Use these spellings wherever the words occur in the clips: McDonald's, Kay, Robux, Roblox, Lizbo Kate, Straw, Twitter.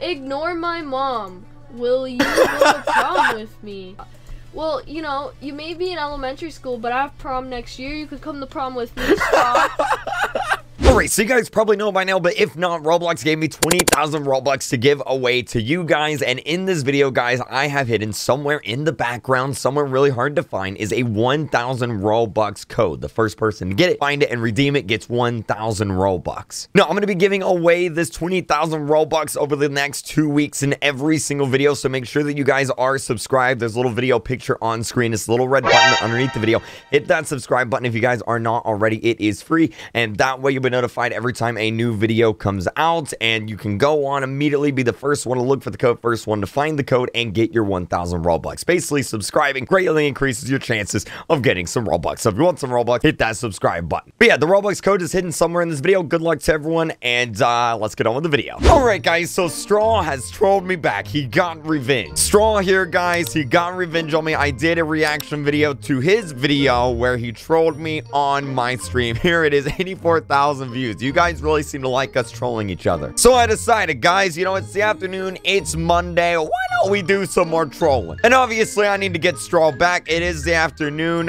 Ignore my mom. Will you go to prom with me? Well, you know, you may be in elementary school, but I have prom next year. You could come to prom with me, Straw. Alright, so you guys probably know by now, but if not, Roblox gave me 20,000 Robux to give away to you guys, and in this video, guys, I have hidden somewhere in the background, somewhere really hard to find, is a 1,000 Robux code. The first person to get it, find it, and redeem it gets 1,000 Robux. Now, I'm going to be giving away this 20,000 Robux over the next 2 weeks in every single video, so make sure that you guys are subscribed. There's a little video picture on screen. It's a little red button underneath the video. Hit that subscribe button if you guys are not already. It is free, and that way you'll be notified every time a new video comes out, and you can go on immediately, be the first one to look for the code, first one to find the code, and get your 1,000 Robux. Basically, subscribing greatly increases your chances of getting some Robux. So if you want some Robux, hit that subscribe button. But yeah, the Robux code is hidden somewhere in this video. Good luck to everyone, and let's get on with the video. All right, guys, so Straw has trolled me back. He got revenge. Straw here, guys. He got revenge on me. I did a reaction video to his video where he trolled me on my stream. Here it is, 84,000 views. You guys really seem to like us trolling each other. So I decided, guys, you know, it's the afternoon, it's Monday, why don't we do some more trolling? And obviously I need to get Straw back. It is the afternoon.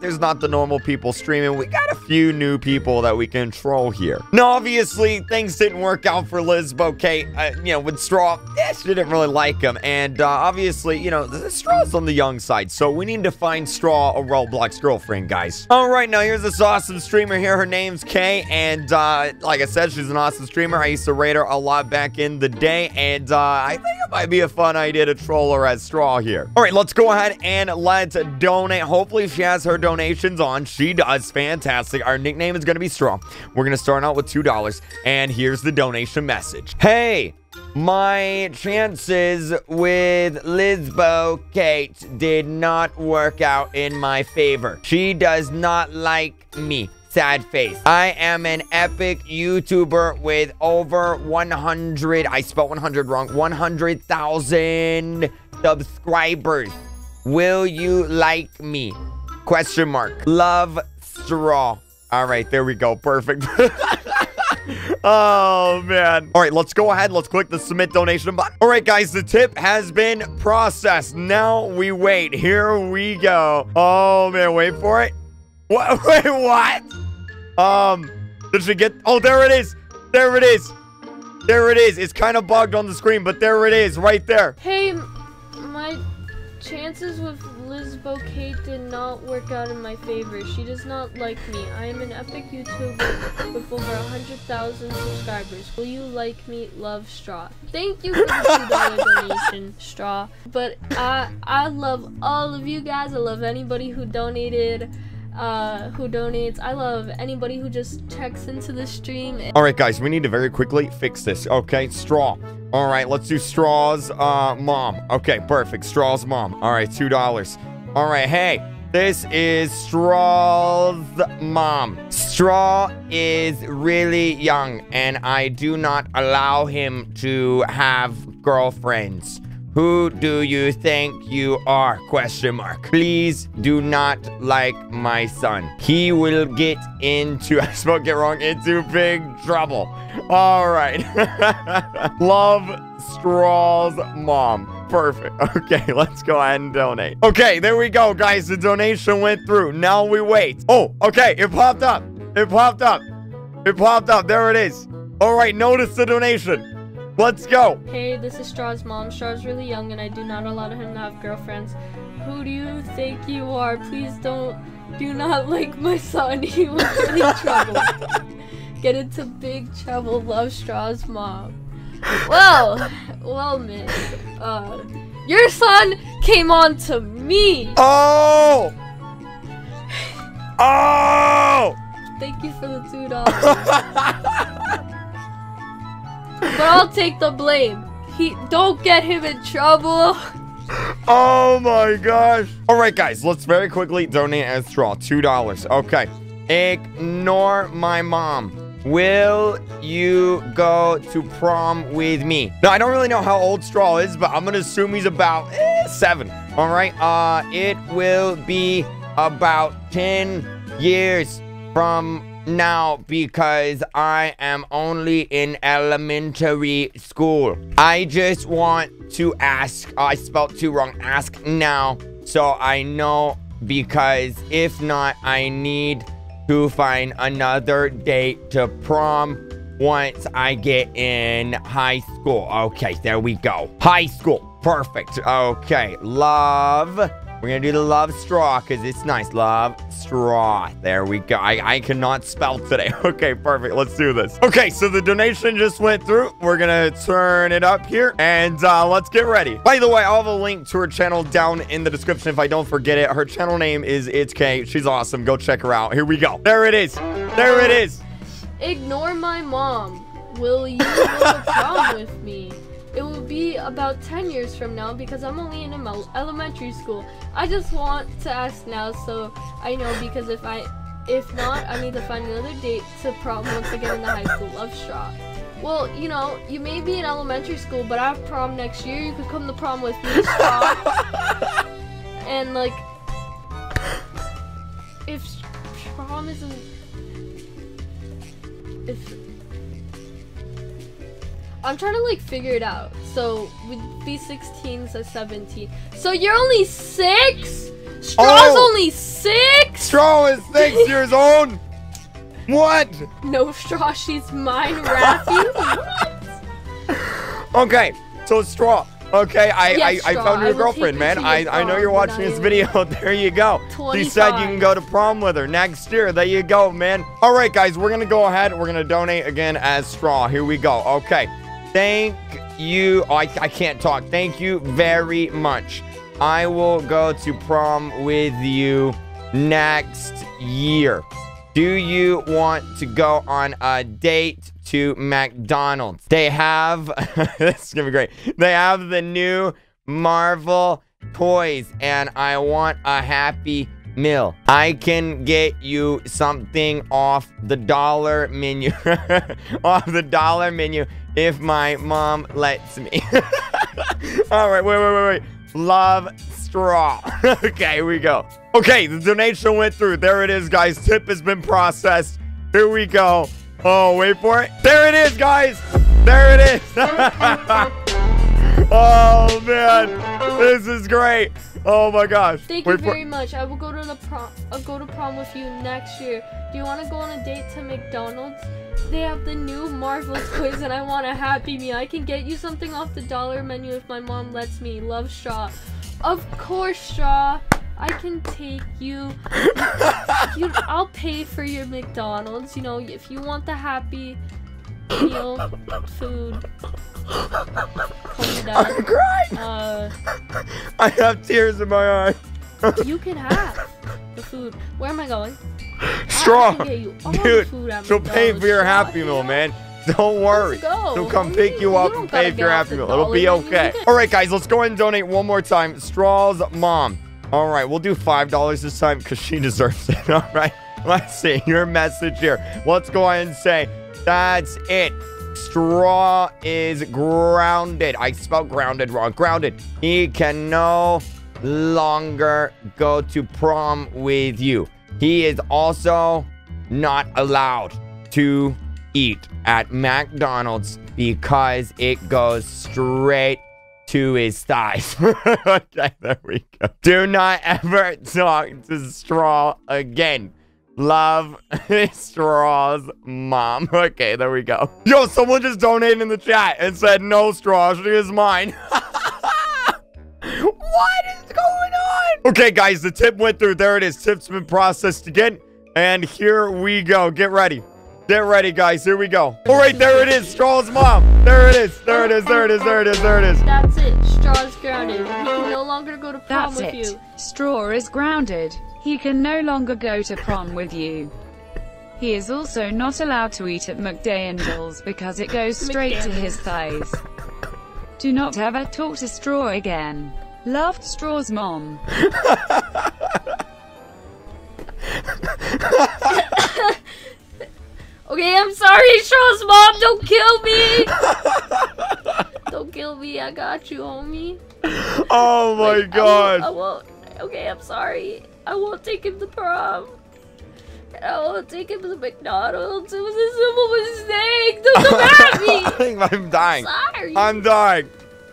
There's not the normal people streaming. We got a few new people that we can troll here. Now obviously things didn't work out for Lizbo, Kay, you know, with Straw. Yeah, she didn't really like him, and obviously, you know, Straw's on the young side, so we need to find Straw a Roblox girlfriend, guys. All right, now here's this awesome streamer here. Her name's Kay, and like I said, she's an awesome streamer. I used to rate her a lot back in the day, and I think it might be a fun idea to troll her as Straw here. All right, let's go ahead and let's donate. Hopefully she has her donations on. She does. Fantastic. Our nickname is going to be Straw. We're going to start out with $2, and here's the donation message. Hey, my chances with Lizbo Kate did not work out in my favor. She does not like me. Sad face. I am an epic YouTuber with over 100, I spelled 100 wrong, 100,000 subscribers. Will you like me? Question mark. Love, Straw. All right, there we go. Perfect. Oh, man. All right, let's go ahead. Let's click the submit donation button. All right, guys, the tip has been processed. Now we wait. Here we go. Oh, man, wait for it. What? Wait, what? Did she get? Oh, there it is. There it is. There it is. It's kind of bugged on the screen, but there it is, right there. Hey, my chances with Lizbo Kate did not work out in my favor. She does not like me. I am an epic YouTuber with over 100,000 subscribers. Will you like me? Love, Straw. Thank you for the $2 donation, Straw. But I love all of you guys. I love anybody who donated. Who donates. I love anybody who just checks into the stream. All right, guys, we need to very quickly fix this. Okay, Straw. All right, let's do Straw's mom. Okay, perfect. Straw's mom. All right, $2. All right, hey, this is Straw's mom. Straw is really young, and I do not allow him to have girlfriends. Who do you think you are? Question mark. Please do not like my son. He will get into, I spoke it wrong, into big trouble. All right. Love, Straw's mom. Perfect. Okay, let's go ahead and donate. Okay, there we go, guys. The donation went through. Now we wait. Oh, okay. It popped up. It popped up. It popped up. There it is. All right, notice the donation. Let's go. Hey, this is Straw's mom. Straw's really young, and I do not allow him to have girlfriends. Who do you think you are? Please do not like my son. He will get in trouble. Get into big trouble. Love, Straw's mom. Well, miss. Your son came on to me. Oh. Oh. Thank you for the $2. But I'll take the blame. He don't get him in trouble. Oh my gosh. All right, guys, let's very quickly donate as Straw. $2. Okay. Ignore my mom. Will you go to prom with me? Now, I don't really know how old Straw is, but I'm going to assume he's about 7. All right. It will be about 10 years from now because I am only in elementary school. I just want to ask. I spelled too wrong. Ask now so I know, because if not, I need to find another date to prom once I get in high school. Okay, there we go. High school. Perfect. Okay, love. We're going to do the love straw because it's nice. Love straw. There we go. I cannot spell today. Okay, perfect. Let's do this. Okay, so the donation just went through. We're going to turn it up here and let's get ready. By the way, I'll have a link to her channel down in the description if I don't forget it. Her channel name is It's Kay. She's awesome. Go check her out. Here we go. There it is. There it is. Ignore my mom. Will you go to prom with me? It will be about 10 years from now because I'm only in elementary school. I just want to ask now so I know, because if not, I need to find another date to prom once again in the high school. Love straw. Well, you know, you may be in elementary school, but I have prom next year. You could come to prom with me, straw. And like, if prom isn't, I'm trying to like figure it out. So we'd be 16, so 17. So you're only 6? Straw's only 6? Straw is 6 years old. What? No, Straw, she's mine, Raffy. What? Okay, so Straw. Okay, I found your girlfriend, man. I know you're watching this video. There you go. 25. She said you can go to prom with her next year. There you go, man. All right, guys, we're going to go ahead. We're going to donate again as Straw. Here we go. Okay. Thank you. Oh, I can't talk. Thank you very much. I will go to prom with you next year. Do you want to go on a date to McDonald's? They have, this is gonna be great. They have the new Marvel toys and I want a Happy Meal. I can get you something off the dollar menu. Off the dollar menu if my mom lets me. All right, wait. Love straw. Okay, here we go. Okay, the donation went through. There it is, guys. Tip has been processed. Here we go. Oh, wait for it. There it is, guys. There it is. Oh, man. This is great. Oh, my gosh. Thank you very much. I will go to prom with you next year. Do you want to go on a date to McDonald's? They have the new Marvel toys and I want a Happy Meal. I can get you something off the dollar menu if my mom lets me. Love straw. Of course, straw. I can take you. I'll pay for your McDonald's. You know, if you want the Happy Meal food. I'm crying. I have tears in my eyes. You can have the food. Where am I going? Straw, dude, she'll pay for your Happy Meal, man. Don't worry. She'll come pick you up and pay for your Happy Meal. It'll be okay. All right, guys, let's go ahead and donate one more time. Straw's mom. All right, we'll do $5 this time because she deserves it. All right, let's see your message here. Let's go ahead and say that's it. Straw is grounded. I spelled grounded wrong. Grounded. He can no longer go to prom with you. He is also not allowed to eat at McDonald's because it goes straight to his thighs. Okay, there we go. Do not ever talk to Straw again. Love, Straw's mom. Okay, there we go. Yo, someone just donated in the chat and said, no, Straw, she is mine. What is going on? Okay, guys, the tip went through. There it is. Tip's been processed again. And here we go. Get ready. Get ready, guys. Here we go. All right, there it is. Straw's mom. There it is. There it is. There it is. There it is. There it is. That's it. Straw's grounded. He can no longer go to prom with you. Straw is grounded. He can no longer go to prom with you. He is also not allowed to eat at McDonald's because it goes straight to his thighs. Do not ever talk to Straw again. Love, Straw's mom. Okay, I'm sorry, Straw's mom. Don't kill me. Don't kill me. I got you, homie. Oh my god. I won't. Okay, I'm sorry. I won't take him to prom. No, take him to McDonald's. It was a simple mistake. Don't come at me. I'm dying. Sorry. I'm dying.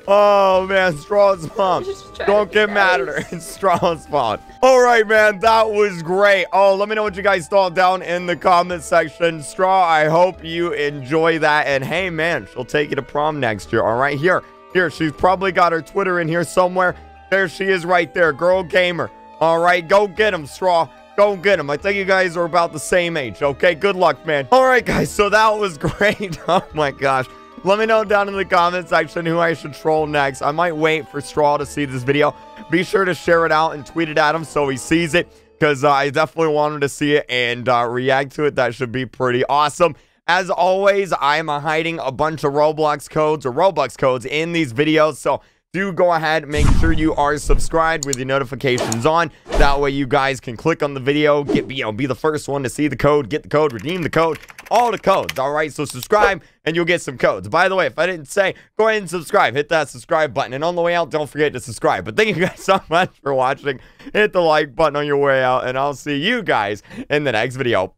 Oh, man. Straw's mom. Don't get mad at her. It's Straw's mom. All right, man. That was great. Oh, let me know what you guys thought down in the comment section. Straw, I hope you enjoy that. And, hey, man, she'll take you to prom next year. All right, here. Here, she's probably got her Twitter in here somewhere. There she is right there. Girl Gamer. All right, go get him, Straw. Go get him. I think you guys are about the same age, okay? Good luck, man. All right, guys, so that was great. Oh, my gosh. Let me know down in the comment section who I should troll next. I might wait for Straw to see this video. Be sure to share it out and tweet it at him so he sees it, because I definitely wanted to see it and react to it. That should be pretty awesome. As always, I'm hiding a bunch of Robux codes in these videos, so do go ahead, make sure you are subscribed with your notifications on. That way you guys can click on the video, be the first one to see the code, get the code, redeem the code, all the codes. All right, so subscribe and you'll get some codes. By the way, if I didn't say, go ahead and subscribe. Hit that subscribe button. And on the way out, don't forget to subscribe. But thank you guys so much for watching. Hit the like button on your way out, and I'll see you guys in the next video.